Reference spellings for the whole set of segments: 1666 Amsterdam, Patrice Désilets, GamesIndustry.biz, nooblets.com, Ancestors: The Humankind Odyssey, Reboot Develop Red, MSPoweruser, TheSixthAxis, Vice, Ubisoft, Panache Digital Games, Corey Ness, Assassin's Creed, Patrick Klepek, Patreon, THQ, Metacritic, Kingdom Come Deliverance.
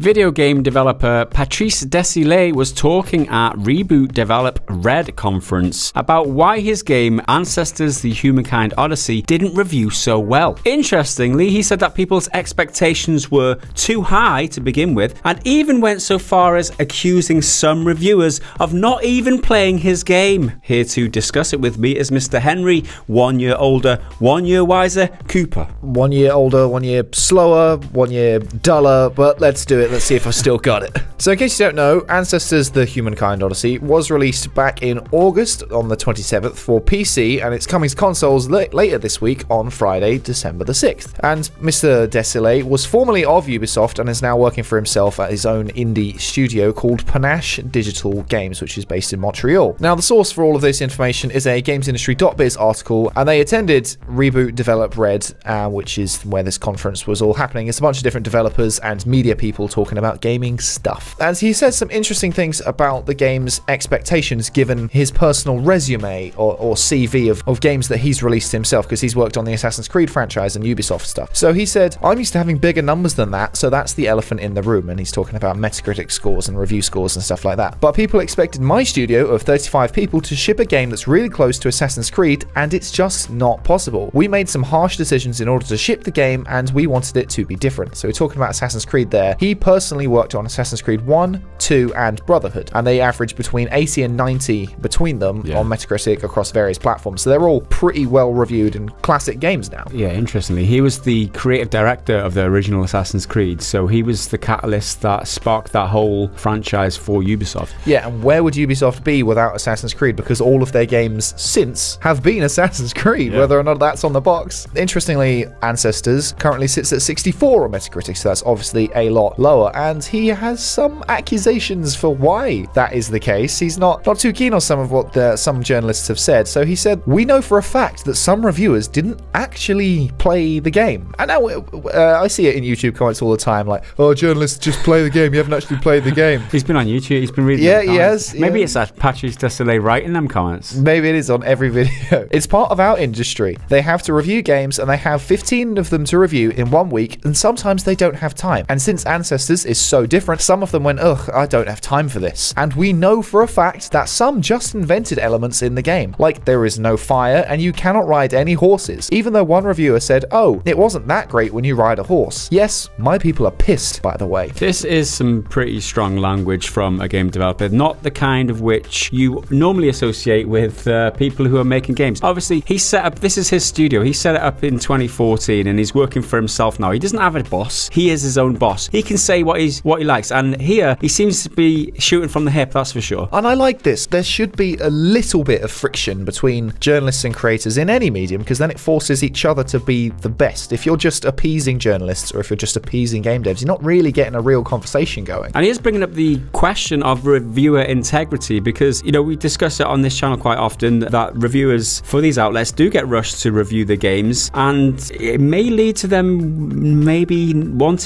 Video game developer Patrice Désilets was talking at Reboot Develop Red conference about why his game Ancestors: The Humankind Odyssey didn't review so well. Interestingly, he said that people's expectations were too high to begin with, and even went so far as accusing some reviewers of not even playing his game. Here to discuss it with me is Mr. Henry, 1 year older, 1 year wiser, Cooper. 1 year older, 1 year slower, 1 year duller, but let's do it. Let's see if I've still got it. So in case you don't know, Ancestors: The Humankind Odyssey was released back in August on the 27th for PC, and it's coming to consoles later this week on Friday, December the 6th. And Mr. Désilets was formerly of Ubisoft and is now working for himself at his own indie studio called Panache Digital Games, which is based in Montreal. Now, the source for all of this information is a GamesIndustry.biz article, and they attended Reboot Develop Red, which is where this conference was all happening. It's a bunch of different developers and media people talking about gaming stuff. And he said some interesting things about the game's expectations given his personal resume or CV of games that he's released himself, because he's worked on the Assassin's Creed franchise and Ubisoft stuff. So he said, "I'm used to having bigger numbers than that, so that's the elephant in the room." And he's talking about Metacritic scores and review scores and stuff like that. "But people expected my studio of 35 people to ship a game that's really close to Assassin's Creed, and it's just not possible. We made some harsh decisions in order to ship the game, and we wanted it to be different." So we're talking about Assassin's Creed there. He personally worked on Assassin's Creed 1, 2 and Brotherhood, and they average between 80 and 90 between them on Metacritic across various platforms, so they're all pretty well reviewed and classic games now. Yeah, interestingly, he was the creative director of the original Assassin's Creed, so he was the catalyst that sparked that whole franchise for Ubisoft. Yeah, and where would Ubisoft be without Assassin's Creed, because all of their games since have been Assassin's Creed, whether or not that's on the box. Interestingly, Ancestors currently sits at 64 on Metacritic, so that's obviously a lot lower, and he has some accusations for why that is the case. He's not too keen on some of what some journalists have said. So he said, "We know for a fact that some reviewers didn't actually play the game." And now I see it in YouTube comments all the time, like, "Oh, journalists just play the game. You haven't actually played the game." He's been on YouTube. He's been reading. Yeah, he has. Maybe it's that Patrice Désilets writing them comments. Maybe it is on every video. "It's part of our industry. They have to review games, and they have 15 of them to review in 1 week, and sometimes they don't have time. And since Ancestors is so different, some of them went, 'Ugh, I don't have time for this.' And we know for a fact that some just invented elements in the game, like there is no fire and you cannot ride any horses, even though one reviewer said, 'Oh, it wasn't that great when you ride a horse.' Yes, my people are pissed, by the way." This is some pretty strong language from a game developer, not the kind of which you normally associate with people who are making games. Obviously, he set up, this is his studio, he set it up in 2014 and he's working for himself now. He doesn't have a boss, he is his own boss. He can say what he likes, and here he seems to be shooting from the hip, that's for sure. And I like this. There should be a little bit of friction between journalists and creators in any medium, because then it forces each other to be the best. If you're just appeasing journalists or if you're just appeasing game devs, you're not really getting a real conversation going. And he is bringing up the question of reviewer integrity, because, you know, we discuss it on this channel quite often that reviewers for these outlets do get rushed to review the games, and it may lead to them maybe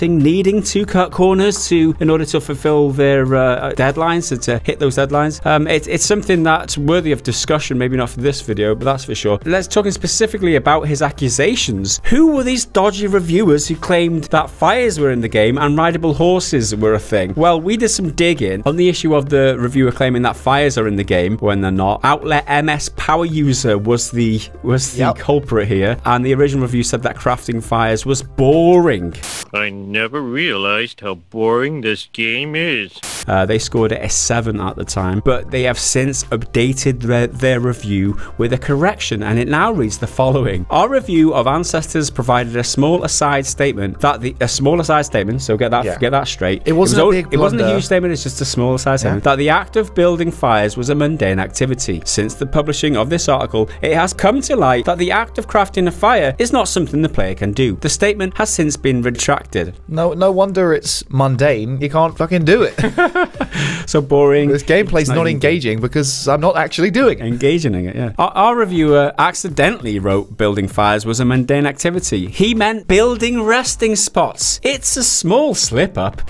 needing to cut corners in order to fulfill their deadlines, and to hit those deadlines. It's something that's worthy of discussion, maybe not for this video, but that's for sure. Let's talk specifically about his accusations. Who were these dodgy reviewers who claimed that fires were in the game and rideable horses were a thing? Well, we did some digging on the issue of the reviewer claiming that fires are in the game when they're not. Outlet MSPowerUser was the culprit here, and the original review said that crafting fires was boring. I never realized how boring this game is. They scored it a 7 at the time, but they have since updated their review with a correction, and it now reads the following: "Our review of Ancestors provided a small aside statement that so get that straight. It wasn't a huge statement. It's just a small aside statement that the act of building fires was a mundane activity. Since the publishing of this article, it has come to light that the act of crafting a fire is not something the player can do. The statement has since been retracted." No wonder it's mundane. You can't fucking do it. So boring. This gameplay's not engaging because I'm not actually doing it. Engaging in it, yeah. Our reviewer accidentally wrote building fires was a mundane activity. He meant building resting spots. It's a small slip up.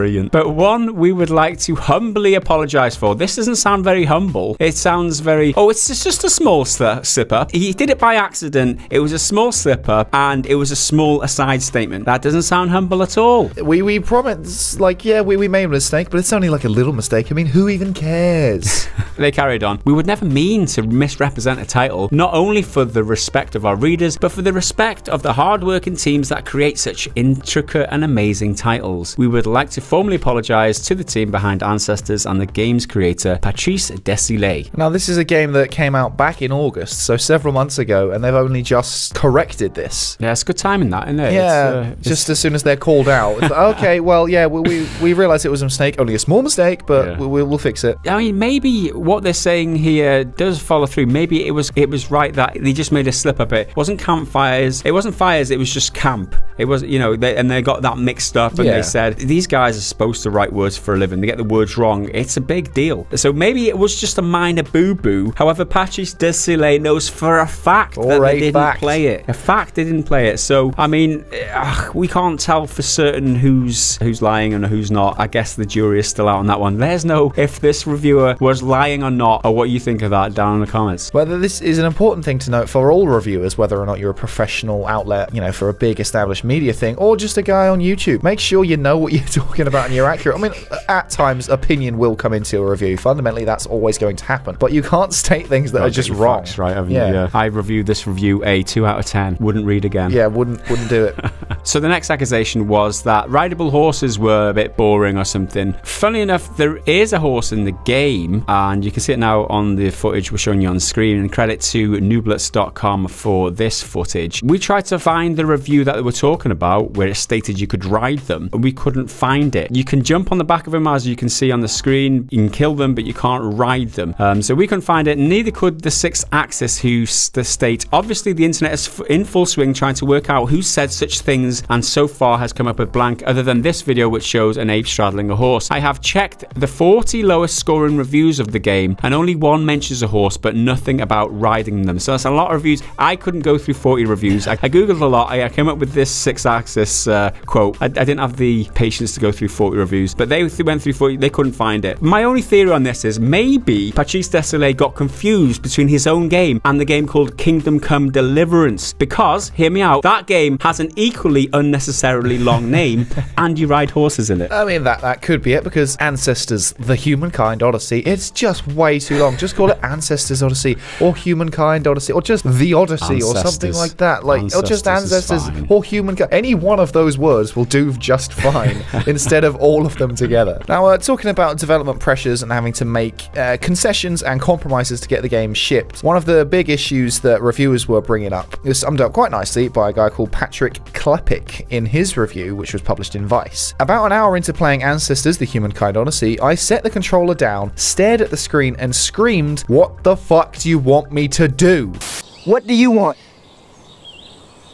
Brilliant. But one we would like to humbly apologise for. This doesn't sound very humble. It sounds very, oh, it's just a small slip up. He did it by accident. It was a small slip up and it was a small aside statement. That doesn't sound humble at all. We promised, like, yeah, we made a mistake, but it's only like a little mistake. I mean, who even cares? They carried on. We would never mean to misrepresent a title, not only for the respect of our readers, but for the respect of the hard-working teams that create such intricate and amazing titles. We would like to formally apologise to the team behind Ancestors and the game's creator, Patrice Désilets. Now, this is a game that came out back in August, so several months ago, and they've only just corrected this. Yeah, it's good timing that, isn't it? Yeah, it's just as soon as they're called out. Okay, well, yeah, we realised it was a mistake, only a small mistake, but yeah, we'll fix it. I mean, maybe what they're saying here does follow through. Maybe it was right that they just made a slip up. It wasn't campfires. It wasn't fires. It was just camp. It was, you know, they got that mixed up, and they said these guys are supposed to write words for a living. They get the words wrong. It's a big deal. So maybe it was just a minor boo-boo. However, Patrice Désilets knows for a fact that they didn't play it. A fact they didn't play it. So I mean, we can't tell for certain who's lying and who's not. I guess the jury is still out on that one. There's no if this reviewer was lying or not, or what you think of that down in the comments. Whether this is an important thing to note for all reviewers, whether or not you're a professional outlet, you know, for a big established media thing, or just a guy on YouTube. Make sure you know what you're talking about and you're accurate. I mean, at times, opinion will come into a review. Fundamentally, that's always going to happen. But you can't state things that are just wrong. Facts, right? Yeah. I reviewed this review a 2 out of 10. Wouldn't read again. Yeah, wouldn't do it. So the next accusation was that rideable horses were a bit boring or something. Funny enough, there is a horse in the game, and you can see it now on the footage we're showing you on screen, and credit to nooblets.com for this footage. We tried to find the review that they were talking about where it stated you could ride them, and we couldn't find it. You can jump on the back of them, as you can see on the screen. You can kill them, but you can't ride them. So we couldn't find it. Neither could the Sixth Axis, who state, obviously the internet is in full swing trying to work out who said such things, and so far has come up with blank other than this video which shows an ape straddling a horse. I have checked the 40 lowest scoring reviews of the game, and only one mentions a horse, but nothing about riding them. So that's a lot of reviews. I couldn't go through 40 reviews. I googled a lot. I came up with this six-axis quote. I didn't have the patience to go through 40 reviews, but they went through 40. They couldn't find it. My only theory on this is maybe Patrice Désilets got confused between his own game and the game called Kingdom Come Deliverance, because, hear me out, that game has an equally unnecessarily long name and you ride horses in it. I mean, that could be it, because Ancestors: The Humankind Odyssey, it's just way too long. Just call it Ancestors Odyssey, or Humankind Odyssey, or just The Odyssey, Ancestors, or something like that. Like, Ancestors, or just Ancestors, or Humankind. Any one of those words will do just fine instead of all of them together. Now, talking about development pressures and having to make concessions and compromises to get the game shipped, one of the big issues that reviewers were bringing up, it was summed up quite nicely by a guy called Patrick Klepek in his review, which was published in Vice. About an hour into playing Ancestors: The Humankind Odyssey, I set the controller down, stared at the screen, and screamed, "What the fuck do you want me to do? What do you want?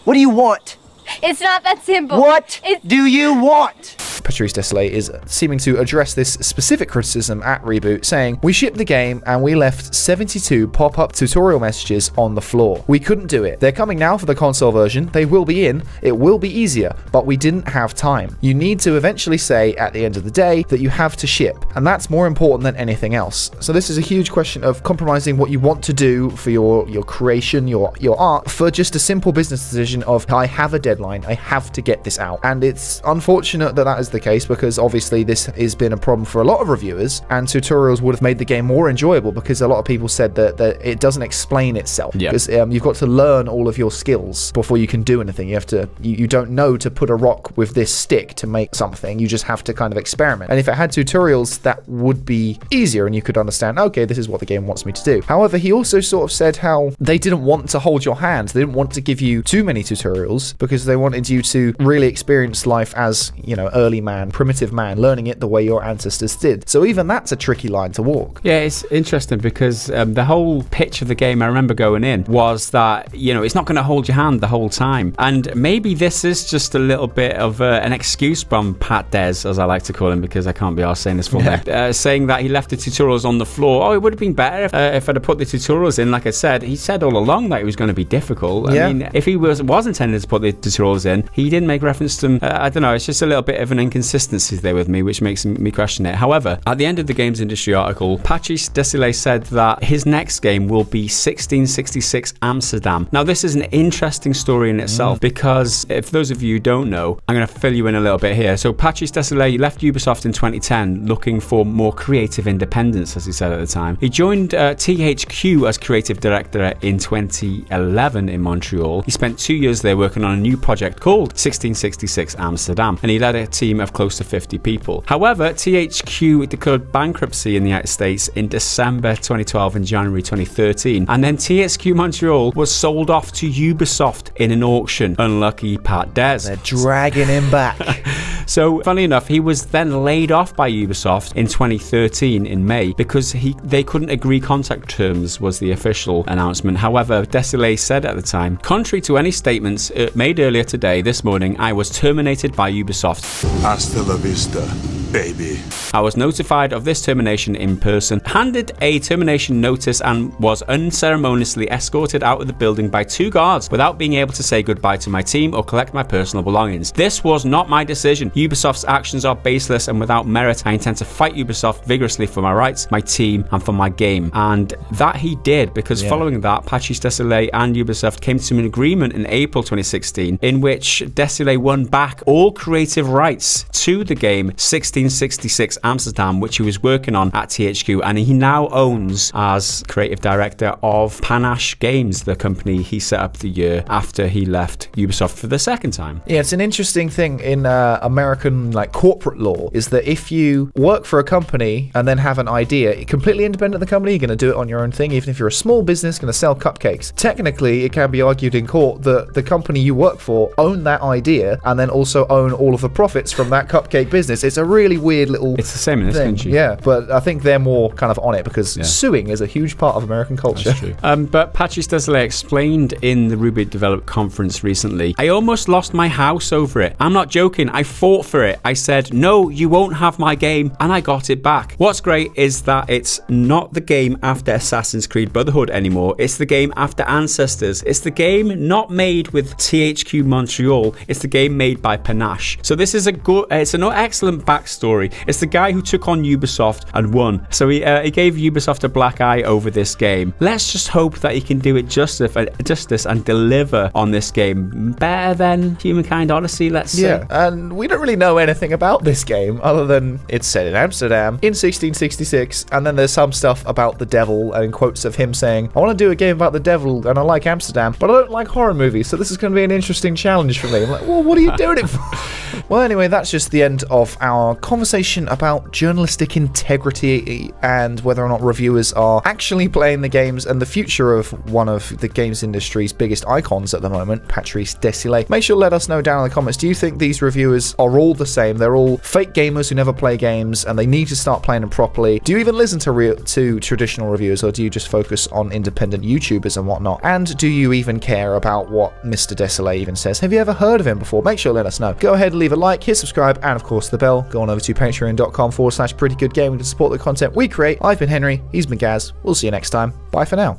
What do you want? It's not that simple. What do you want?" Patrice Désilets is seeming to address this specific criticism at Reboot, saying, "We shipped the game and we left 72 pop-up tutorial messages on the floor. We couldn't do it. They're coming now for the console version. They will be in. It will be easier, but we didn't have time. You need to eventually say at the end of the day that you have to ship, and that's more important than anything else." So this is a huge question of compromising what you want to do for your creation, your art, for just a simple business decision of, I have a deadline, I have to get this out. And it's unfortunate that that is the case, because obviously this has been a problem for a lot of reviewers, and tutorials would have made the game more enjoyable, because a lot of people said that it doesn't explain itself, because you've got to learn all of your skills before you can do anything. You have to, you don't know to put a rock with this stick to make something, you just have to kind of experiment. And if it had tutorials, that would be easier and you could understand, okay, this is what the game wants me to do. However, he also sort of said how they didn't want to hold your hands, they didn't want to give you too many tutorials, because they wanted you to really experience life as, you know, early man, primitive man, learning it the way your ancestors did. So even that's a tricky line to walk. Yeah, it's interesting because the whole pitch of the game, I remember going in, was that, you know, it's not going to hold your hand the whole time. And maybe this is just a little bit of an excuse from Pat Des, as I like to call him, because I can't be arsed saying this full name, saying that he left the tutorials on the floor. Oh, it would have been better if I'd have put the tutorials in. Like I said, he said all along that it was going to be difficult. I mean, if he was intended to put the tutorials in, he didn't make reference to them. I don't know, it's just a little bit of an inconsistency there with me, which makes me question it. However, at the end of the Games Industry article, Patrice Désilets said that his next game will be 1666 Amsterdam. Now, this is an interesting story in itself because, if those of you who don't know, I'm going to fill you in a little bit here. So Patrice Désilets left Ubisoft in 2010 looking for more creative independence, as he said at the time. He joined THQ as creative director in 2011 in Montreal. He spent 2 years there working on a new project called 1666 Amsterdam, and he led a team of close to 50 people. However, THQ declared bankruptcy in the United States in December 2012 and January 2013, and then THQ Montreal was sold off to Ubisoft in an auction. Unlucky Pat Des. They're dragging him back. So, funnily enough, he was then laid off by Ubisoft in 2013 in May because they couldn't agree contract terms, was the official announcement. However, Désilets said at the time, contrary to any statements made earlier today, this morning, I was terminated by Ubisoft. Hasta la vista, baby. I was notified of this termination in person, handed a termination notice, and was unceremoniously escorted out of the building by two guards without being able to say goodbye to my team or collect my personal belongings. This was not my decision. Ubisoft's actions are baseless and without merit. I intend to fight Ubisoft vigorously for my rights, my team, and for my game. And that he did, because following that, Patrice Désilets and Ubisoft came to an agreement in April 2016, in which Désilets won back all creative rights to the game 1666 Amsterdam, which he was working on at THQ, and he now owns as creative director of Panache Games, the company he set up the year after he left Ubisoft for the second time. Yeah, it's an interesting thing in American corporate law is that if you work for a company and then have an idea completely independent of the company, you're going to do it on your own thing. Even if you're a small business going to sell cupcakes, technically it can be argued in court that the company you work for own that idea and then also own all of the profits from that cupcake business. It's a really weird little thing. It's the same in this country. Yeah, but I think they're more kind of on it because suing is a huge part of American culture. That's true. But Patrice Désilets explained in the Reboot Develop conference recently, I almost lost my house over it. I'm not joking. I fought for it. I said, no, you won't have my game, and I got it back. What's great is that it's not the game after Assassin's Creed Brotherhood anymore. It's the game after Ancestors. It's the game not made with THQ Montreal. It's the game made by Panache. So this is a good, it's an excellent backstory. It's the guy who took on Ubisoft and won. So he gave Ubisoft a black eye over this game. Let's just hope that he can do it justice and deliver on this game better than Humankind Odyssey, let's say. Yeah, and we don't really know anything about this game other than it's set in Amsterdam in 1666, and then there's some stuff about the devil and quotes of him saying, I want to do a game about the devil and I like Amsterdam, but I don't like horror movies, so this is going to be an interesting challenge for me. I'm like, well, what are you doing it for? Well, anyway, that's just the end of our conversation about journalistic integrity and whether or not reviewers are actually playing the games and the future of one of the games industry's biggest icons at the moment, Patrice Désilets. Make sure to let us know down in the comments, do you think these reviewers are all the same? They're all fake gamers who never play games and they need to start playing them properly. Do you even listen to traditional reviewers, or do you just focus on independent YouTubers and whatnot? And do you even care about what Mr. Désilets even says? Have you ever heard of him before? Make sure to let us know. Go ahead and leave a like, hit subscribe, and of course the bell. Go on over to patreon.com/prettygoodgaming to support the content we create. I've been Henry, he's been Gaz. We'll see you next time. Bye for now.